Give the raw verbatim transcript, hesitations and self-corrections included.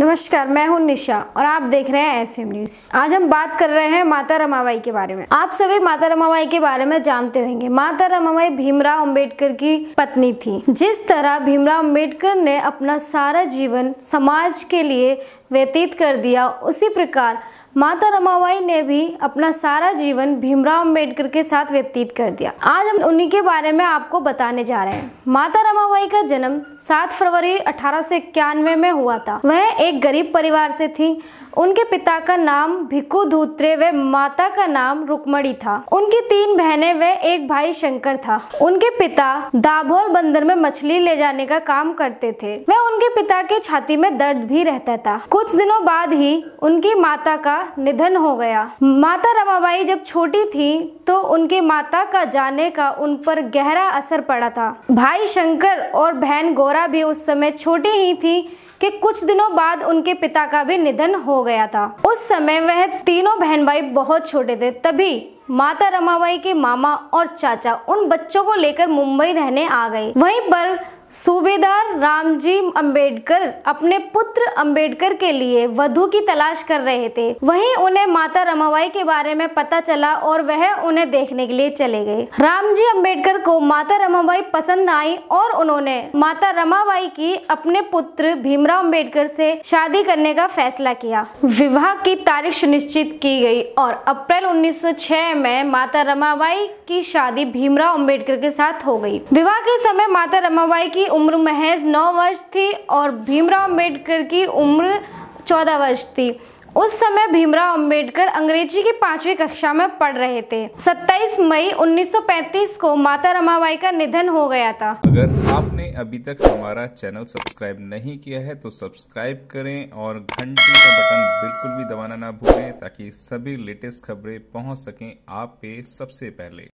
नमस्कार, मैं हूं निशा और आप देख रहे हैं एसएम न्यूज। आज हम बात कर रहे हैं माता रमाबाई के बारे में। आप सभी माता रमाबाई के बारे में जानते होंगे। माता रमाबाई भीमराव अंबेडकर की पत्नी थी। जिस तरह भीमराव अंबेडकर ने अपना सारा जीवन समाज के लिए व्यतीत कर दिया, उसी प्रकार माता रमाबाई ने भी अपना सारा जीवन भीमराव अंबेडकर के साथ व्यतीत कर दिया। आज हम उन्हीं के बारे में आपको बताने जा रहे हैं। माता रमाबाई का जन्म सात फरवरी अठारह सौ इक्यानवे में हुआ था। वह एक गरीब परिवार से थी। उनके पिता का नाम भिकु धूत्रे व माता का नाम रुकमणी था। उनकी तीन बहनें व एक भाई शंकर था। उनके पिता दाभोल बंदर में मछली ले जाने का काम करते थे। वह उनके पिता के छाती में दर्द भी रहता था। कुछ दिनों बाद ही उनकी माता का निधन हो गया। माता रमाबाई जब छोटी थी तो उनके माता का जाने का उन पर गहरा असर पड़ा था। भाई शंकर और बहन गौरा भी उस समय छोटी ही थी कि कुछ दिनों बाद उनके पिता का भी निधन हो गया था। उस समय वह तीनों बहन भाई बहुत छोटे थे। तभी माता रमाबाई के मामा और चाचा उन बच्चों को लेकर मुंबई रहने आ गए। वहीं पर सूबेदार रामजी अंबेडकर अपने पुत्र अंबेडकर के लिए वधू की तलाश कर रहे थे। वहीं उन्हें माता रमाबाई के बारे में पता चला और वह उन्हें देखने के लिए चले गए। रामजी अंबेडकर को माता रमाबाई पसंद आई और उन्होंने माता रमाबाई की अपने पुत्र भीमराव अंबेडकर से शादी करने का फैसला किया। विवाह की तारीख सुनिश्चित की गई और अप्रैल उन्नीस सौ छह में माता रमाबाई की शादी भीमराव अंबेडकर के साथ हो गई। विवाह के समय माता रमाबाई की उम्र महज नौ वर्ष थी और भीमराव अंबेडकर की उम्र चौदह वर्ष थी। उस समय भीमराव अंबेडकर अंग्रेजी की पांचवी कक्षा में पढ़ रहे थे। सत्ताईस मई उन्नीस सौ पैंतीस को माता रमाबाई का निधन हो गया था। अगर आपने अभी तक हमारा चैनल सब्सक्राइब नहीं किया है तो सब्सक्राइब करें और घंटी का बटन बिल्कुल भी दबाना ना भूलें ताकि सभी लेटेस्ट खबरें पहुंच सकें आप पे सबसे पहले।